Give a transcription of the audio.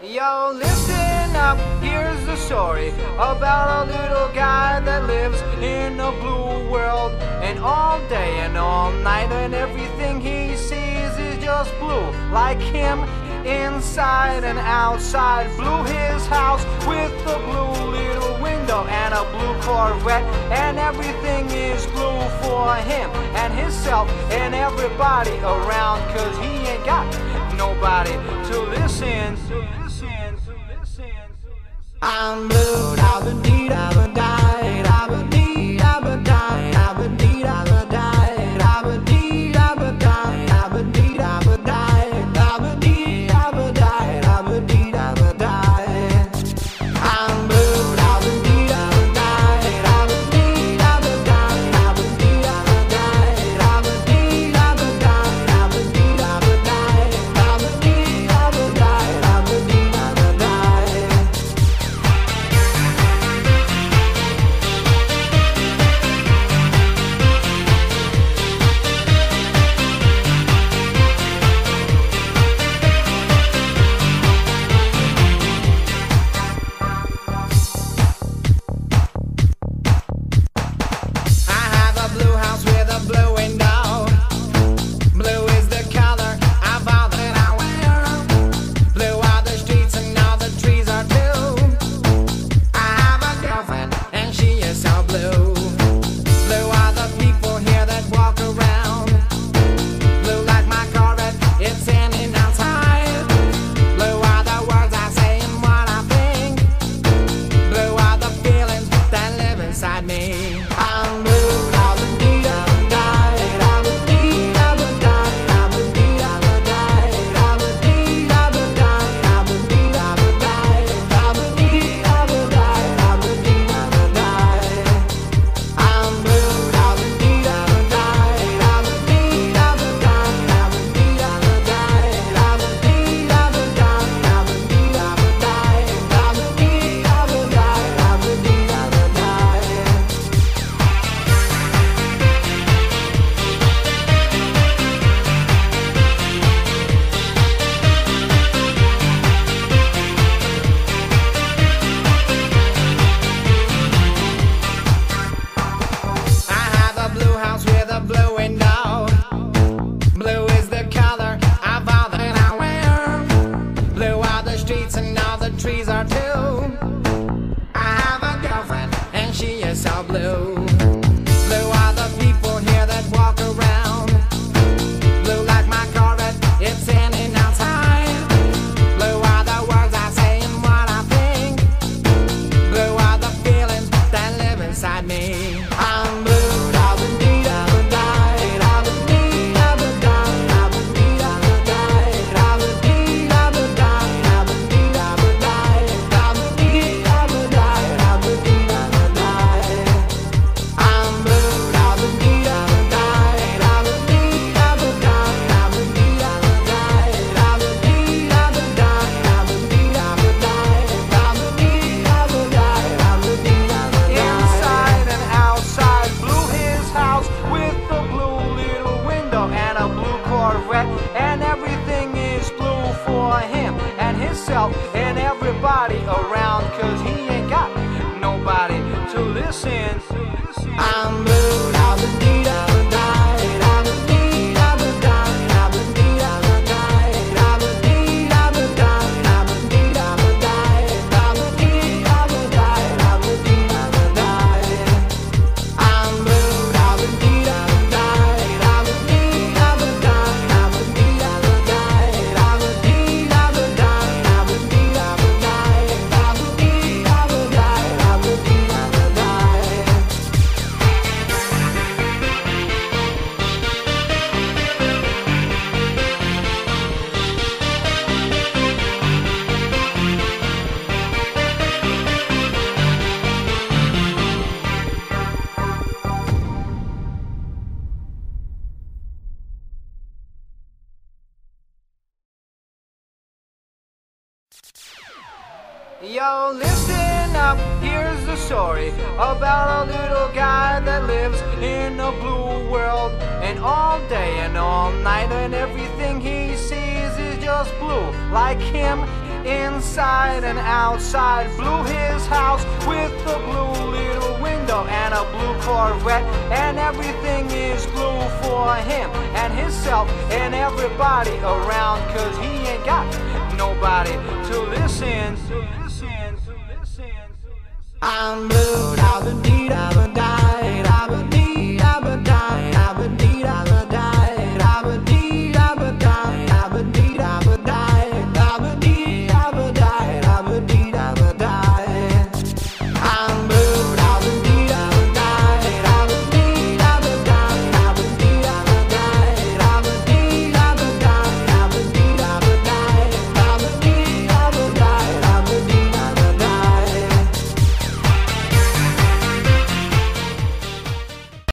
Yo, listen up, here's the story about a little guy that lives in a blue world. And all day and all night, and everything he sees is just blue. Like him, inside and outside. Blew his house with a blue little window and a blue Corvette. And everything is blue for him and himself and everybody around, cause he ain't got nobody to listen to. I'm blue, I've been deed, I've been died, I've been deed, I've been died, I've been deed, I've been died, I've been deed, I've been died, I've been deed, I've been died, I've been deed, I've been died, I've been deed, I've been died. I'm blue, I've been deed, I've been died, I've been deed, I've been died, I've been deed, I've been died, I've been deed, I've been died, I've been deed, I've been died, I've been deed, I've been died, I've been deed, I've been died. Trees are blue. I have a girlfriend and she is so blue. Blue are the people here that walk around. Blue like my Corvette, it's in and outside. Blue are the words I say and what I think. Blue are the feelings that live inside me. I'm blue. And everything is blue for him and himself and everybody around, cause he ain't got nobody to listen to. I'm blue, I've been deed, I've been died, I've been deed, I've been died, I've been deed, I've been died, I've been deed, I've been died, I've been deed, I've been died, I've been deed, I've been died, I've been deed, I've been died. I'm blue, I've been deed, I've been died, I've been deed, I've been died. Yo, listen up, here's the story about a little guy that lives in a blue world. And all day and all night, and everything he sees is just blue. Like him, inside and outside. Blew his house with a blue little window and a blue Corvette, and everything is blue for him and himself and everybody around, cause he ain't got nobody to listen to. I'm blue, I've been beat, I've been died.